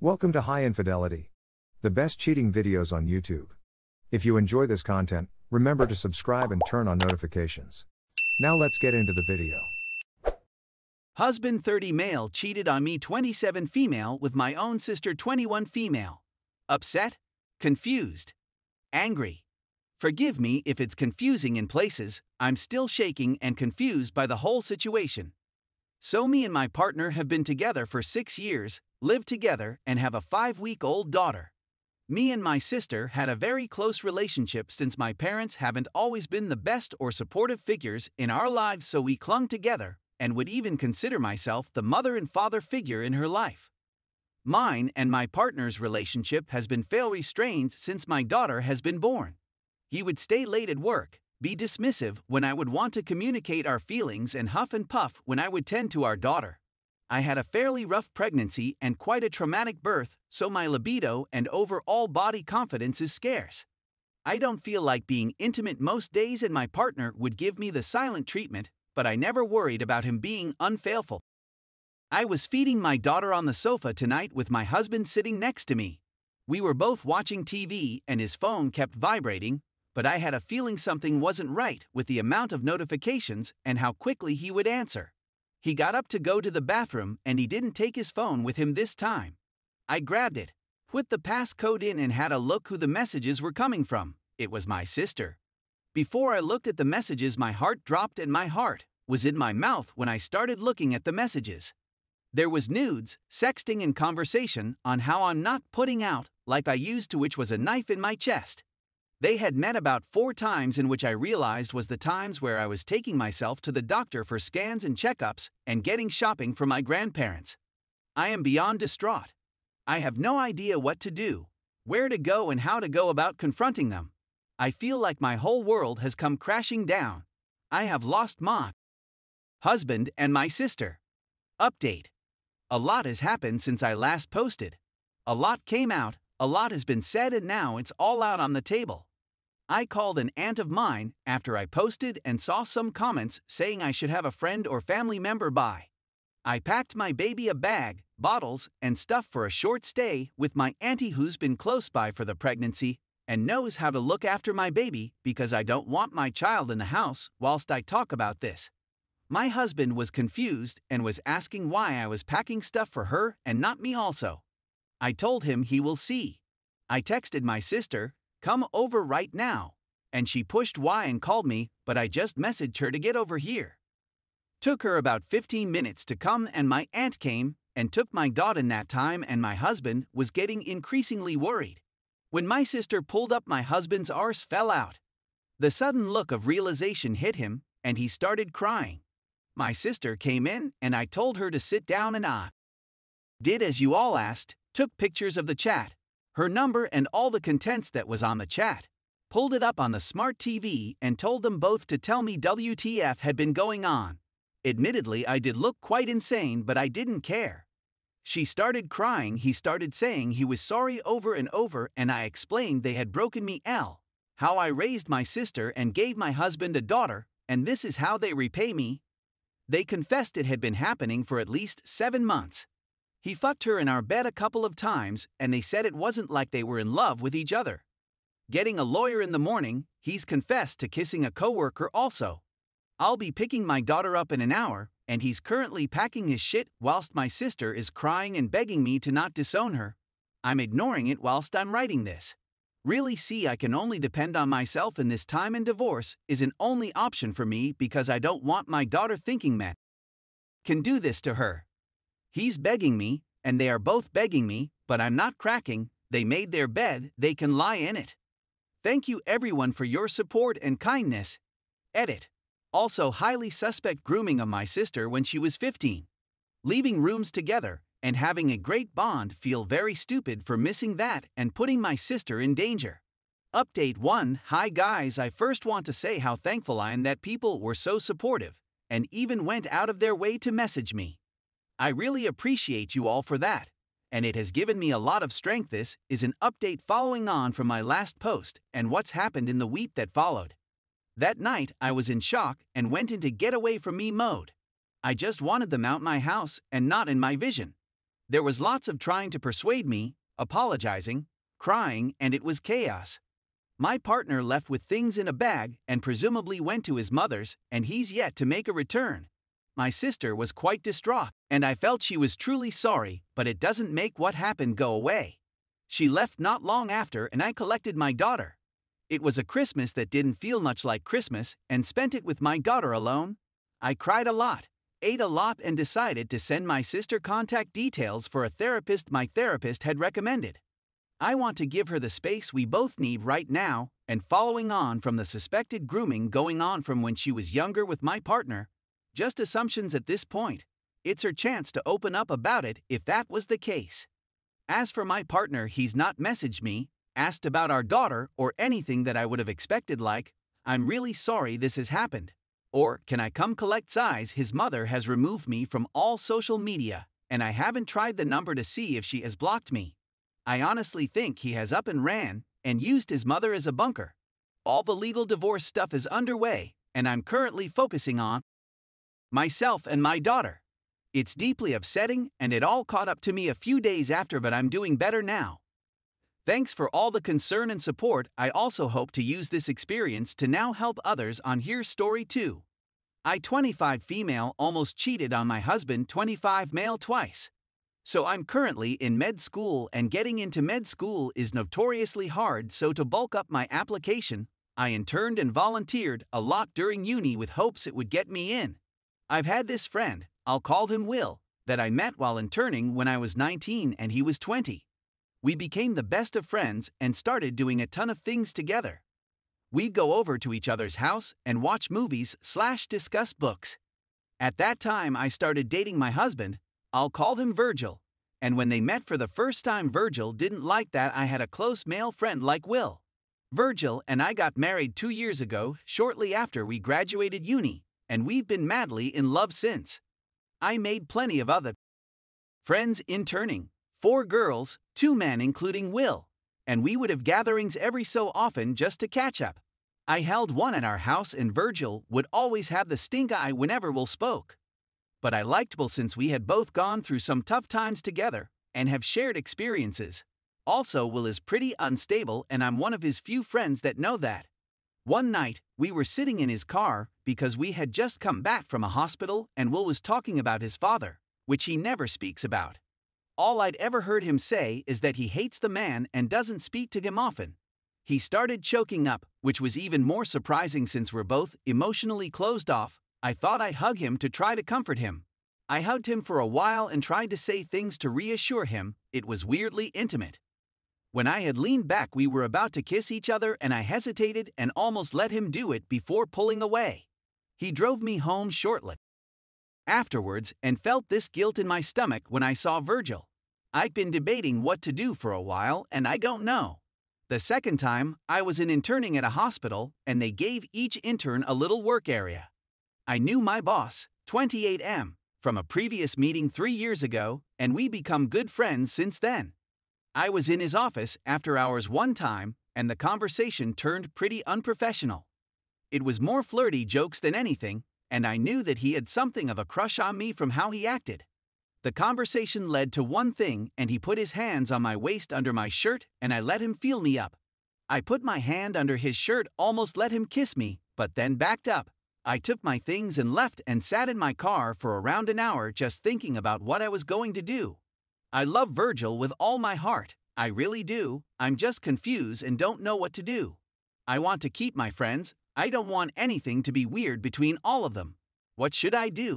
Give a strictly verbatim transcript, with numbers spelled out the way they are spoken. Welcome to High Infidelity, the best cheating videos on YouTube. If you enjoy this content, remember to subscribe and turn on notifications. Now let's get into the video. Husband thirty male cheated on me twenty-seven female with my own sister twenty-one female. Upset? Confused? Angry? Forgive me if it's confusing in places, I'm still shaking and confused by the whole situation. So me and my partner have been together for six years, live together, and have a five-week-old daughter. Me and my sister had a very close relationship since my parents haven't always been the best or supportive figures in our lives, so we clung together, and would even consider myself the mother and father figure in her life. Mine and my partner's relationship has been fail restrained since my daughter has been born. He would stay late at work, be dismissive when I would want to communicate our feelings, and huff and puff when I would tend to our daughter. I had a fairly rough pregnancy and quite a traumatic birth, so my libido and overall body confidence is scarce. I don't feel like being intimate most days, and my partner would give me the silent treatment, but I never worried about him being unfaithful. I was feeding my daughter on the sofa tonight with my husband sitting next to me. We were both watching T V and his phone kept vibrating, but I had a feeling something wasn't right with the amount of notifications and how quickly he would answer. He got up to go to the bathroom and he didn't take his phone with him this time. I grabbed it, put the passcode in, and had a look who the messages were coming from. It was my sister. Before I looked at the messages, my heart dropped and my heart was in my mouth when I started looking at the messages. There was nudes, sexting, and conversation on how I'm not putting out like I used to, which was a knife in my chest. They had met about four times, in which I realized was the times where I was taking myself to the doctor for scans and checkups and getting shopping for my grandparents. I am beyond distraught. I have no idea what to do, where to go, and how to go about confronting them. I feel like my whole world has come crashing down. I have lost my husband and my sister. Update. A lot has happened since I last posted. A lot came out, a lot has been said, and now it's all out on the table. I called an aunt of mine after I posted and saw some comments saying I should have a friend or family member by. I packed my baby a bag, bottles, and stuff for a short stay with my auntie who's been close by for the pregnancy and knows how to look after my baby, because I don't want my child in the house whilst I talk about this. My husband was confused and was asking why I was packing stuff for her and not me also. I told him he will see. I texted my sister, "Come over right now," and she pushed why and called me, but I just messaged her to get over here. Took her about fifteen minutes to come, and my aunt came and took my daughter in that time, and my husband was getting increasingly worried. When my sister pulled up, my husband's arse fell out. The sudden look of realization hit him, and he started crying. My sister came in, and I told her to sit down, and I did as you all asked, took pictures of the chat, her number and all the contents that was on the chat, pulled it up on the smart T V and told them both to tell me W T F had been going on. Admittedly, I did look quite insane, but I didn't care. She started crying, he started saying he was sorry over and over, and I explained they had broken me L, how I raised my sister and gave my husband a daughter, and this is how they repay me. They confessed it had been happening for at least seven months. He fucked her in our bed a couple of times, and they said it wasn't like they were in love with each other. Getting a lawyer in the morning, he's confessed to kissing a coworker also. I'll be picking my daughter up in an hour, and he's currently packing his shit whilst my sister is crying and begging me to not disown her. I'm ignoring it whilst I'm writing this. Really see, I can only depend on myself in this time, and divorce is an only option for me because I don't want my daughter thinking men can do this to her. He's begging me, and they are both begging me, but I'm not cracking. They made their bed, they can lie in it. Thank you everyone for your support and kindness. Edit. Also highly suspect grooming of my sister when she was fifteen. Leaving rooms together and having a great bond, feel very stupid for missing that and putting my sister in danger. Update one. Hi guys, I first want to say how thankful I am that people were so supportive and even went out of their way to message me. I really appreciate you all for that, and it has given me a lot of strength. This is an update following on from my last post and what's happened in the week that followed. That night, I was in shock and went into get away from me mode. I just wanted them out my house and not in my vision. There was lots of trying to persuade me, apologizing, crying, and it was chaos. My partner left with things in a bag and presumably went to his mother's, and he's yet to make a return. My sister was quite distraught, and I felt she was truly sorry, but it doesn't make what happened go away. She left not long after and I collected my daughter. It was a Christmas that didn't feel much like Christmas and spent it with my daughter alone. I cried a lot, ate a lot, and decided to send my sister contact details for a therapist my therapist had recommended. I want to give her the space we both need right now, and following on from the suspected grooming going on from when she was younger with my partner, just assumptions at this point. It's her chance to open up about it if that was the case. As for my partner, he's not messaged me, asked about our daughter, or anything that I would have expected, like, "I'm really sorry this has happened," or "Can I come collect size?" His mother has removed me from all social media, and I haven't tried the number to see if she has blocked me. I honestly think he has up and ran and used his mother as a bunker. All the legal divorce stuff is underway, and I'm currently focusing on myself and my daughter. It's deeply upsetting, and it all caught up to me a few days after, but I'm doing better now. Thanks for all the concern and support. I also hope to use this experience to now help others on Here Story too. I, twenty-five female, almost cheated on my husband, twenty-five male, twice. So I'm currently in med school, and getting into med school is notoriously hard, so to bulk up my application, I interned and volunteered a lot during uni with hopes it would get me in. I've had this friend, I'll call him Will, that I met while interning when I was nineteen and he was twenty. We became the best of friends and started doing a ton of things together. We'd go over to each other's house and watch movies slash discuss books. At that time I started dating my husband, I'll call him Virgil, and when they met for the first time, Virgil didn't like that I had a close male friend like Will. Virgil and I got married two years ago, shortly after we graduated uni, and we've been madly in love since. I made plenty of other friends interning, four girls, two men including Will, and we would have gatherings every so often just to catch up. I held one at our house and Virgil would always have the stink eye whenever Will spoke. But I liked Will since we had both gone through some tough times together and have shared experiences. Also, Will is pretty unstable and I'm one of his few friends that know that. One night, we were sitting in his car because we had just come back from a hospital and Will was talking about his father, which he never speaks about. All I'd ever heard him say is that he hates the man and doesn't speak to him often. He started choking up, which was even more surprising since we're both emotionally closed off. I thought I'd hug him to try to comfort him. I hugged him for a while and tried to say things to reassure him. It was weirdly intimate. When I had leaned back, we were about to kiss each other and I hesitated and almost let him do it before pulling away. He drove me home shortly afterwards and felt this guilt in my stomach when I saw Virgil. I'd been debating what to do for a while and I don't know. The second time, I was in interning at a hospital and they gave each intern a little work area. I knew my boss, twenty-eight M, from a previous meeting three years ago, and we become good friends since then. I was in his office after hours one time, and the conversation turned pretty unprofessional. It was more flirty jokes than anything, and I knew that he had something of a crush on me from how he acted. The conversation led to one thing, and he put his hands on my waist under my shirt, and I let him feel me up. I put my hand under his shirt, almost let him kiss me, but then backed up. I took my things and left and sat in my car for around an hour just thinking about what I was going to do. I love Virgil with all my heart, I really do, I'm just confused and don't know what to do. I want to keep my friends, I don't want anything to be weird between all of them. What should I do?